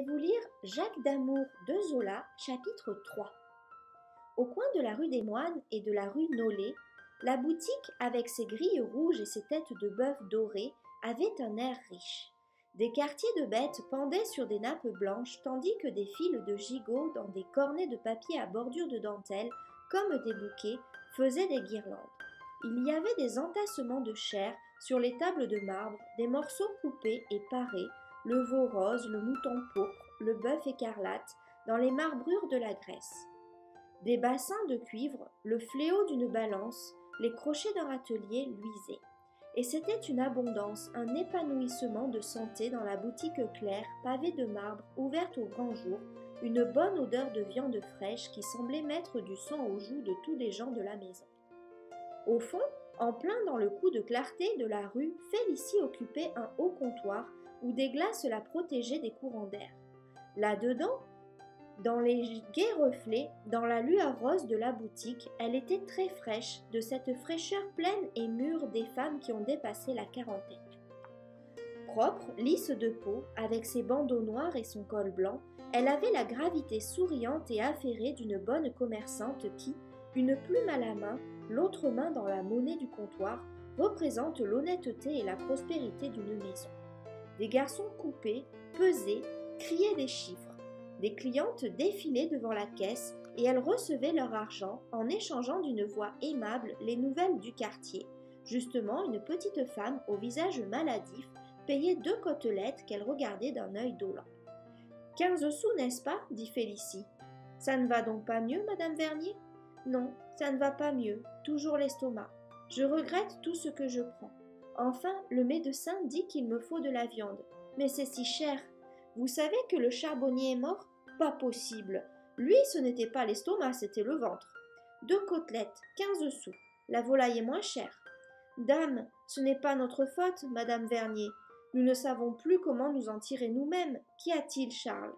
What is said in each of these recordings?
Je vais vous lire Jacques Damour de Zola, chapitre 3. Au coin de la rue des Moines et de la rue Nollet, la boutique, avec ses grilles rouges et ses têtes de bœuf dorées, avait un air riche. Des quartiers de bêtes pendaient sur des nappes blanches, tandis que des fils de gigots dans des cornets de papier à bordure de dentelle, comme des bouquets, faisaient des guirlandes. Il y avait des entassements de chair sur les tables de marbre, des morceaux coupés et parés, le veau rose, le mouton pourpre, le bœuf écarlate, dans les marbrures de la Grèce. Des bassins de cuivre, le fléau d'une balance, les crochets d'un râtelier luisaient. Et c'était une abondance, un épanouissement de santé dans la boutique claire, pavée de marbre, ouverte au grand jour, une bonne odeur de viande fraîche qui semblait mettre du sang aux joues de tous les gens de la maison. Au fond, en plein dans le coup de clarté de la rue, Félicie occupait un haut comptoir où des glaces la protégeaient des courants d'air. Là-dedans, dans les gais reflets, dans la lueur rose de la boutique, elle était très fraîche, de cette fraîcheur pleine et mûre des femmes qui ont dépassé la quarantaine. Propre, lisse de peau, avec ses bandeaux noirs et son col blanc, elle avait la gravité souriante et affairée d'une bonne commerçante qui, une plume à la main, l'autre main dans la monnaie du comptoir, représente l'honnêteté et la prospérité d'une maison. Des garçons coupés, pesés, criaient des chiffres. Des clientes défilaient devant la caisse et elles recevaient leur argent en échangeant d'une voix aimable les nouvelles du quartier. Justement, une petite femme au visage maladif payait 2 côtelettes qu'elle regardait d'un œil dolent. « 15 sous, n'est-ce pas ?» dit Félicie. « Ça ne va donc pas mieux, madame Vernier ?»« Non, ça ne va pas mieux, toujours l'estomac. Je regrette tout ce que je prends. » Enfin, le médecin dit qu'il me faut de la viande. Mais c'est si cher. Vous savez que le charbonnier est mort? Pas possible. Lui, ce n'était pas l'estomac, c'était le ventre. 2 côtelettes, 15 sous. La volaille est moins chère. Dame, ce n'est pas notre faute, madame Vernier. Nous ne savons plus comment nous en tirer nous-mêmes. Qu'y a-t-il, Charles?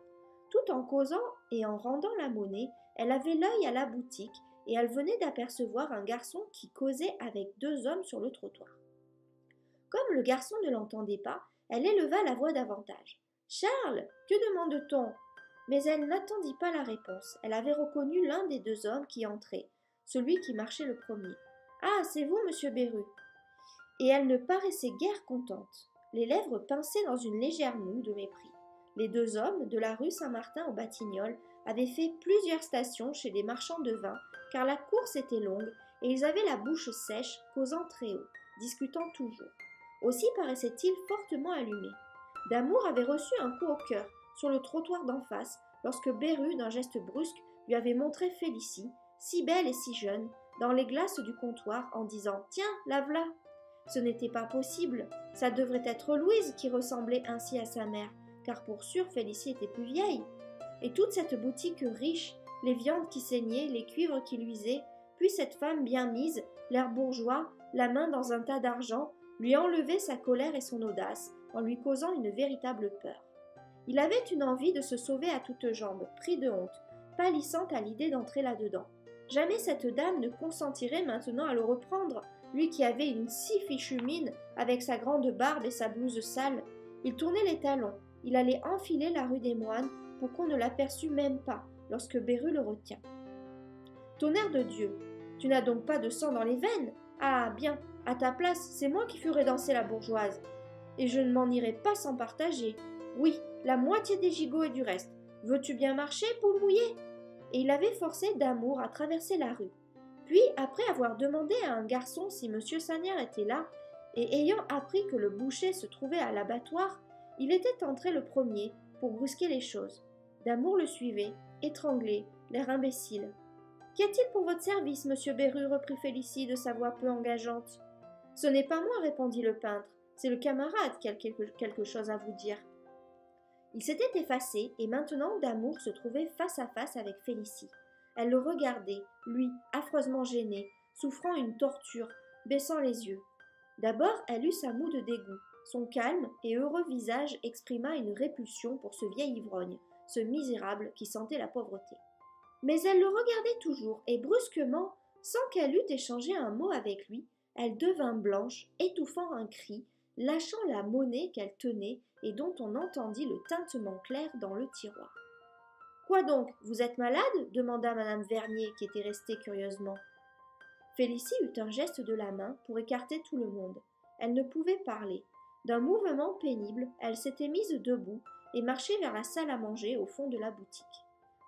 Tout en causant et en rendant la monnaie, elle avait l'œil à la boutique et elle venait d'apercevoir un garçon qui causait avec 2 hommes sur le trottoir. Comme le garçon ne l'entendait pas, elle éleva la voix davantage. « Charles, que demande-t-on » Mais elle n'attendit pas la réponse. Elle avait reconnu l'un des 2 hommes qui entraient, celui qui marchait le premier. « Ah, c'est vous, monsieur Béru !» Et elle ne paraissait guère contente, les lèvres pincées dans une légère moue de mépris. Les 2 hommes, de la rue Saint-Martin aux Batignolles, avaient fait plusieurs stations chez des marchands de vin, car la course était longue et ils avaient la bouche sèche, causant très haut, discutant toujours. Aussi paraissait-il fortement allumé. Damour avait reçu un coup au cœur, sur le trottoir d'en face, lorsque Béru, d'un geste brusque, lui avait montré Félicie, si belle et si jeune, dans les glaces du comptoir, en disant « Tiens, la voilà !» Ce n'était pas possible, ça devrait être Louise qui ressemblait ainsi à sa mère, car pour sûr Félicie était plus vieille. Et toute cette boutique riche, les viandes qui saignaient, les cuivres qui luisaient, puis cette femme bien mise, l'air bourgeois, la main dans un tas d'argent, lui enlevait sa colère et son audace, en lui causant une véritable peur. Il avait une envie de se sauver à toutes jambes, pris de honte, pâlissant à l'idée d'entrer là-dedans. Jamais cette dame ne consentirait maintenant à le reprendre, lui qui avait une si fichue mine, avec sa grande barbe et sa blouse sale. Il tournait les talons, il allait enfiler la rue des Moines pour qu'on ne l'aperçût même pas, lorsque Béru le retient. « Tonnerre de Dieu, tu n'as donc pas de sang dans les veines? Ah, bien, à ta place, c'est moi qui ferai danser la bourgeoise. Et je ne m'en irai pas sans partager. Oui, la moitié des gigots et du reste. Veux-tu bien marcher, poule mouillée ? » Et il avait forcé Damour à traverser la rue. Puis, après avoir demandé à un garçon si M. Sagnard était là, et ayant appris que le boucher se trouvait à l'abattoir, il était entré le premier pour brusquer les choses. Damour le suivait, étranglé, l'air imbécile. « Qu'y a-t-il pour votre service, monsieur Béru ?» reprit Félicie de sa voix peu engageante. « Ce n'est pas moi, » répondit le peintre, « c'est le camarade qui a quelque chose à vous dire. » Il s'était effacé, et maintenant Damour se trouvait face à face avec Félicie. Elle le regardait, lui, affreusement gêné, souffrant une torture, baissant les yeux. D'abord, elle eut sa moue de dégoût. Son calme et heureux visage exprima une répulsion pour ce vieil ivrogne, ce misérable qui sentait la pauvreté. Mais elle le regardait toujours, et brusquement, sans qu'elle eût échangé un mot avec lui, elle devint blanche, étouffant un cri, lâchant la monnaie qu'elle tenait et dont on entendit le tintement clair dans le tiroir. « Quoi donc, vous êtes malade ?» demanda Madame Vernier qui était restée curieusement. Félicie eut un geste de la main pour écarter tout le monde. Elle ne pouvait parler. D'un mouvement pénible, elle s'était mise debout et marchait vers la salle à manger au fond de la boutique.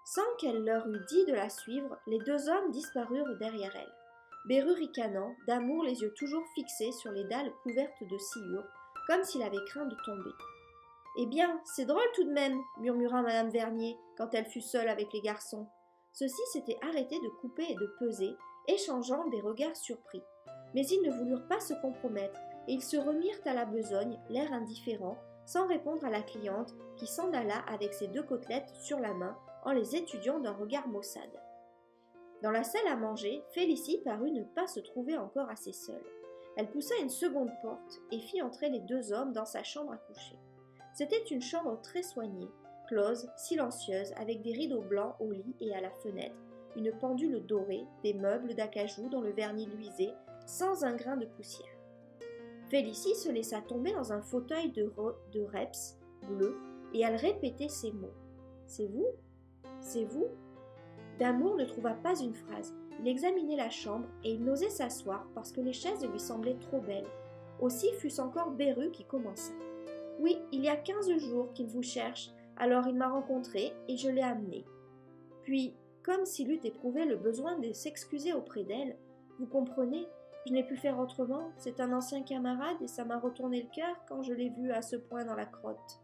Sans qu'elle leur eût dit de la suivre, les deux hommes disparurent derrière elle. Béru ricanant, Damour les yeux toujours fixés sur les dalles couvertes de sciure, comme s'il avait craint de tomber. « Eh bien, c'est drôle tout de même !» murmura Madame Vernier quand elle fut seule avec les garçons. Ceux-ci s'étaient arrêtés de couper et de peser, échangeant des regards surpris. Mais ils ne voulurent pas se compromettre et ils se remirent à la besogne, l'air indifférent, sans répondre à la cliente qui s'en alla avec ses deux côtelettes sur la main en les étudiant d'un regard maussade. Dans la salle à manger, Félicie parut ne pas se trouver encore assez seule. Elle poussa une seconde porte et fit entrer les deux hommes dans sa chambre à coucher. C'était une chambre très soignée, close, silencieuse, avec des rideaux blancs au lit et à la fenêtre, une pendule dorée, des meubles d'acajou dont le vernis luisait, sans un grain de poussière. Félicie se laissa tomber dans un fauteuil de reps bleu et elle répétait ces mots. « C'est vous ? C'est vous ?» Damour ne trouva pas une phrase. Il examinait la chambre et il n'osait s'asseoir parce que les chaises lui semblaient trop belles. Aussi fut-ce encore Béru qui commença. « Oui, il y a 15 jours qu'il vous cherche, alors il m'a rencontré et je l'ai amené. » Puis, comme s'il eût éprouvé le besoin de s'excuser auprès d'elle, « Vous comprenez ? Je n'ai pu faire autrement, c'est un ancien camarade et ça m'a retourné le cœur quand je l'ai vu à ce point dans la crotte. »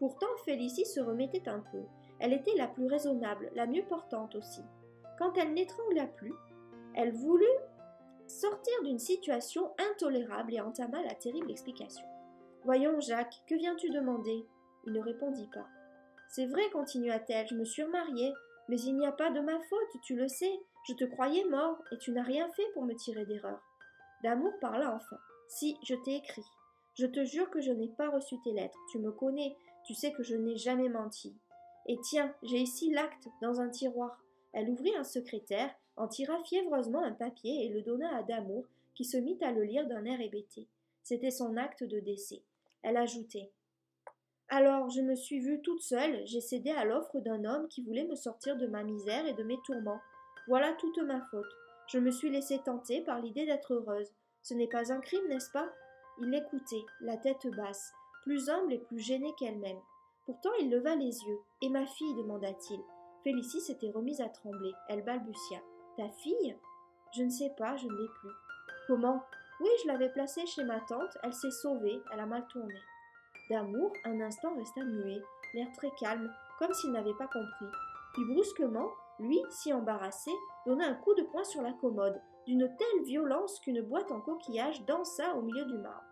Pourtant, Félicie se remettait un peu. Elle était la plus raisonnable, la mieux portante aussi. Quand elle n'étrangla plus, elle voulut sortir d'une situation intolérable et entama la terrible explication. « Voyons, Jacques, que viens-tu demander ?» Il ne répondit pas. « C'est vrai, continua-t-elle, je me suis remariée, mais il n'y a pas de ma faute, tu le sais. Je te croyais mort et tu n'as rien fait pour me tirer d'erreur. » Damour parla enfin. « Si, je t'ai écrit. Je te jure que je n'ai pas reçu tes lettres. Tu me connais, tu sais que je n'ai jamais menti. Et tiens, j'ai ici l'acte dans un tiroir. » Elle ouvrit un secrétaire, en tira fiévreusement un papier et le donna à Damour qui se mit à le lire d'un air hébété. C'était son acte de décès. Elle ajoutait. « Alors, je me suis vue toute seule, j'ai cédé à l'offre d'un homme qui voulait me sortir de ma misère et de mes tourments. Voilà toute ma faute. Je me suis laissée tenter par l'idée d'être heureuse. Ce n'est pas un crime, n'est-ce pas ?» Il l'écoutait, la tête basse, plus humble et plus gênée qu'elle-même. Pourtant, il leva les yeux. « Et ma fille ?» demanda-t-il. Félicie s'était remise à trembler. Elle balbutia. « Ta fille ? » ?»« Je ne sais pas, je ne l'ai plus. »« Comment ? » ?»« Oui, je l'avais placée chez ma tante. Elle s'est sauvée. Elle a mal tourné. » Damour, un instant, resta muet, l'air très calme, comme s'il n'avait pas compris. Puis brusquement, lui, si embarrassé, donna un coup de poing sur la commode, d'une telle violence qu'une boîte en coquillage dansa au milieu du marbre.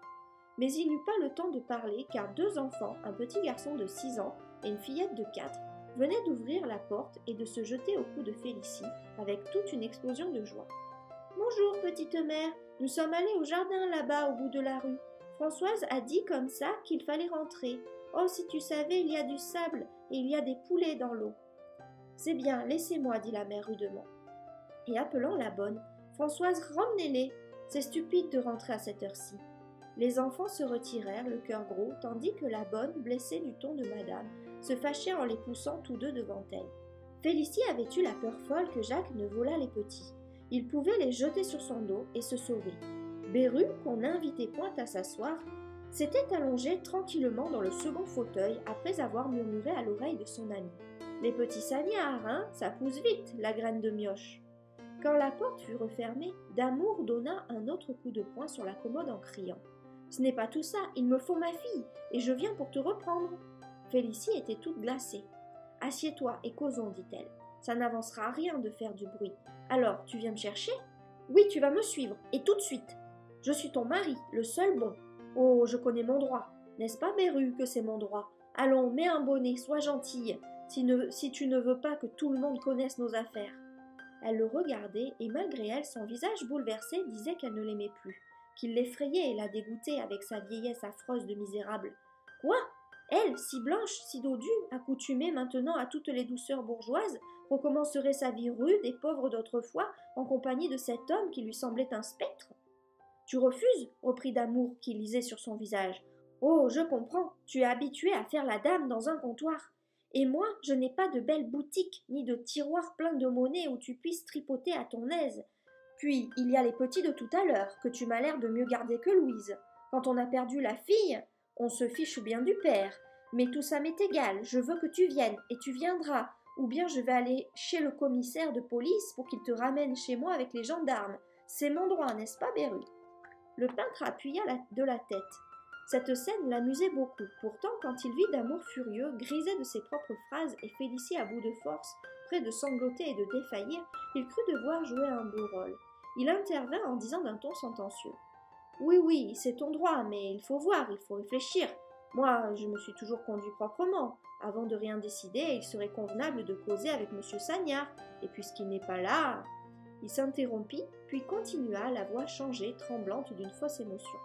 Mais il n'eut pas le temps de parler, car deux enfants, un petit garçon de 6 ans et une fillette de 4, venaient d'ouvrir la porte et de se jeter au cou de Félicie, avec toute une explosion de joie. « Bonjour, petite mère, nous sommes allés au jardin là-bas, au bout de la rue. Françoise a dit comme ça qu'il fallait rentrer. Oh, si tu savais, il y a du sable et il y a des poulets dans l'eau. » « C'est bien, laissez-moi, » dit la mère rudement. Et appelant la bonne, « Françoise, ramenez-les. C'est stupide de rentrer à cette heure-ci. » Les enfants se retirèrent, le cœur gros, tandis que la bonne, blessée du ton de madame, se fâchait en les poussant tous deux devant elle. Félicie avait eu la peur folle que Jacques ne volât les petits. Il pouvait les jeter sur son dos et se sauver. Béru, qu'on n'invitait point à s'asseoir, s'était allongé tranquillement dans le second fauteuil après avoir murmuré à l'oreille de son ami. « Les petits Sagnards, hein, ça pousse vite, la graine de mioche. » Quand la porte fut refermée, Damour donna un autre coup de poing sur la commode en criant. « Ce n'est pas tout ça, il me faut ma fille, et je viens pour te reprendre. » Félicie était toute glacée. « Assieds-toi et causons, dit-elle. Ça n'avancera à rien de faire du bruit. Alors, tu viens me chercher ? » ?»« Oui, tu vas me suivre, et tout de suite. Je suis ton mari, le seul bon. Oh, je connais mon droit. N'est-ce pas, Béru, que c'est mon droit ? Allons, mets un bonnet, sois gentille. Si tu ne veux pas que tout le monde connaisse nos affaires. » Elle le regardait et malgré elle, son visage bouleversé disait qu'elle ne l'aimait plus, qu'il l'effrayait et la dégoûtait avec sa vieillesse affreuse de misérable. Quoi ? Elle, si blanche, si dodue, accoutumée maintenant à toutes les douceurs bourgeoises, recommencerait sa vie rude et pauvre d'autrefois en compagnie de cet homme qui lui semblait un spectre ? Tu refuses ? Reprit Damour qui lisait sur son visage. Oh, je comprends, tu es habituée à faire la dame dans un comptoir. Et moi, je n'ai pas de belle boutique, ni de tiroir plein de monnaie où tu puisses tripoter à ton aise. Puis, il y a les petits de tout à l'heure, que tu m'as l'air de mieux garder que Louise. Quand on a perdu la fille, on se fiche bien du père. Mais tout ça m'est égal, je veux que tu viennes, et tu viendras. Ou bien je vais aller chez le commissaire de police pour qu'il te ramène chez moi avec les gendarmes. C'est mon droit, n'est-ce pas, Béru ? Le peintre appuya de la tête. Cette scène l'amusait beaucoup. Pourtant, quand il vit Damour furieux, grisé de ses propres phrases et Félicie à bout de force, près de sangloter et de défaillir, il crut devoir jouer un beau rôle. Il intervint en disant d'un ton sentencieux. « Oui, c'est ton droit, mais il faut voir, il faut réfléchir. Moi, je me suis toujours conduit proprement. Avant de rien décider, il serait convenable de causer avec M. Sagnard. Et puisqu'il n'est pas là... » Il s'interrompit, puis continua, la voix changée, tremblante d'une fausse émotion.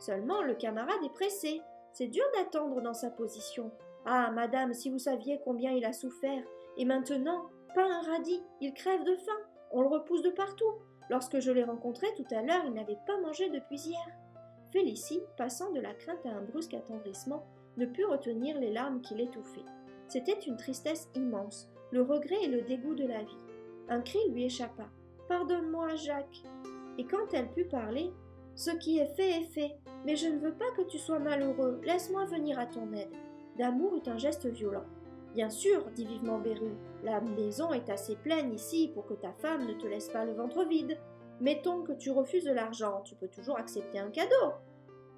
Seulement, le camarade est pressé. C'est dur d'attendre dans sa position. Ah, madame, si vous saviez combien il a souffert. Et maintenant, pas un radis, il crève de faim. On le repousse de partout. Lorsque je l'ai rencontré tout à l'heure, il n'avait pas mangé depuis hier. Félicie, passant de la crainte à un brusque attendrissement, ne put retenir les larmes qui l'étouffaient. C'était une tristesse immense, le regret et le dégoût de la vie. Un cri lui échappa. « Pardonne-moi, Jacques !» Et quand elle put parler, « Ce qui est fait, mais je ne veux pas que tu sois malheureux, laisse-moi venir à ton aide. » Damour eut un geste violent. « Bien sûr, dit vivement Béru, la maison est assez pleine ici pour que ta femme ne te laisse pas le ventre vide. Mettons que tu refuses de l'argent, tu peux toujours accepter un cadeau.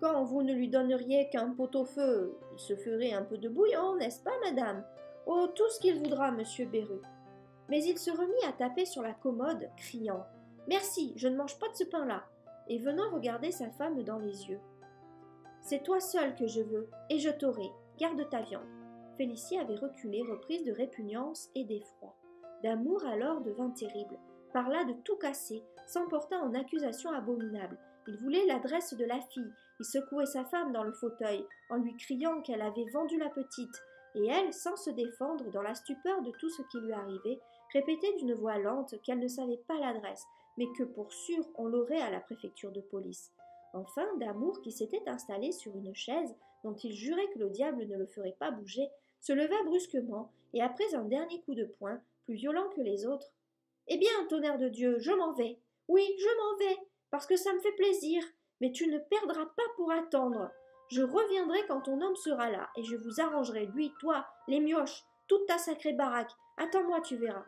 Quand vous ne lui donneriez qu'un pot-au-feu, il se ferait un peu de bouillon, n'est-ce pas, madame ? Oh, tout ce qu'il voudra, monsieur Béru. » Mais il se remit à taper sur la commode, criant « Merci, je ne mange pas de ce pain-là » et venant regarder sa femme dans les yeux. « C'est toi seule que je veux, et je t'aurai, garde ta viande. » Félicie avait reculé, reprise de répugnance et d'effroi. Damour alors devint terrible, parla de tout casser, s'emporta en accusations abominables. Il voulait l'adresse de la fille, il secouait sa femme dans le fauteuil, en lui criant qu'elle avait vendu la petite, et elle, sans se défendre, dans la stupeur de tout ce qui lui arrivait, répétait d'une voix lente qu'elle ne savait pas l'adresse, mais que pour sûr on l'aurait à la préfecture de police. Enfin, Damour, qui s'était installé sur une chaise dont il jurait que le diable ne le ferait pas bouger, se leva brusquement, et après un dernier coup de poing, plus violent que les autres, « Eh bien, tonnerre de Dieu, je m'en vais. Oui, je m'en vais, parce que ça me fait plaisir, mais tu ne perdras pas pour attendre. Je reviendrai quand ton homme sera là, et je vous arrangerai, lui, toi, les mioches, toute ta sacrée baraque. Attends-moi, tu verras. »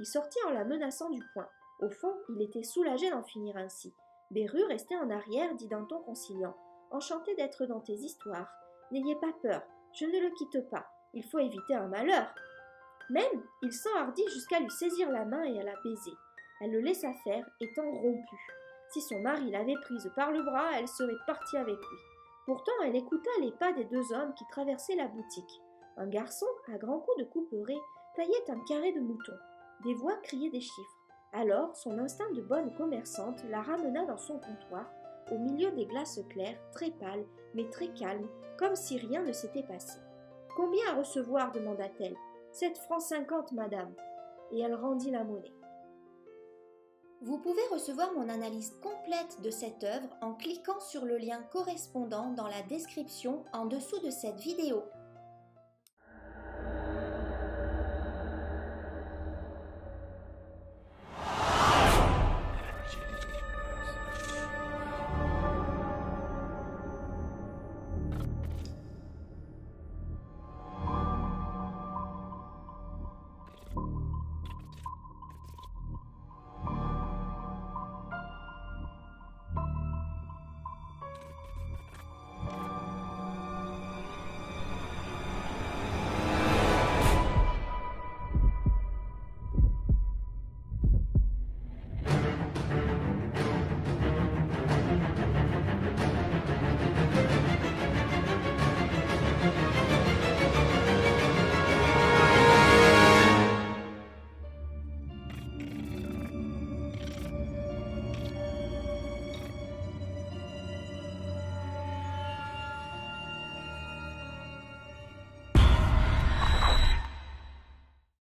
Il sortit en la menaçant du poing. Au fond, il était soulagé d'en finir ainsi. Béru, resté en arrière, dit d'un ton conciliant. « Enchanté d'être dans tes histoires. N'ayez pas peur, je ne le quitte pas. Il faut éviter un malheur. » Même, il s'enhardit jusqu'à lui saisir la main et à la baiser. Elle le laissa faire, étant rompue. Si son mari l'avait prise par le bras, elle serait partie avec lui. Pourtant, elle écouta les pas des deux hommes qui traversaient la boutique. Un garçon, à grands coups de couperet, taillait un carré de mouton. Des voix criaient des chiffres. Alors, son instinct de bonne commerçante la ramena dans son comptoir, au milieu des glaces claires, très pâles, mais très calmes, comme si rien ne s'était passé. « Combien à recevoir ?» demanda-t-elle. « 7,50 francs, madame. » Et elle rendit la monnaie. Vous pouvez recevoir mon analyse complète de cette œuvre en cliquant sur le lien correspondant dans la description en dessous de cette vidéo.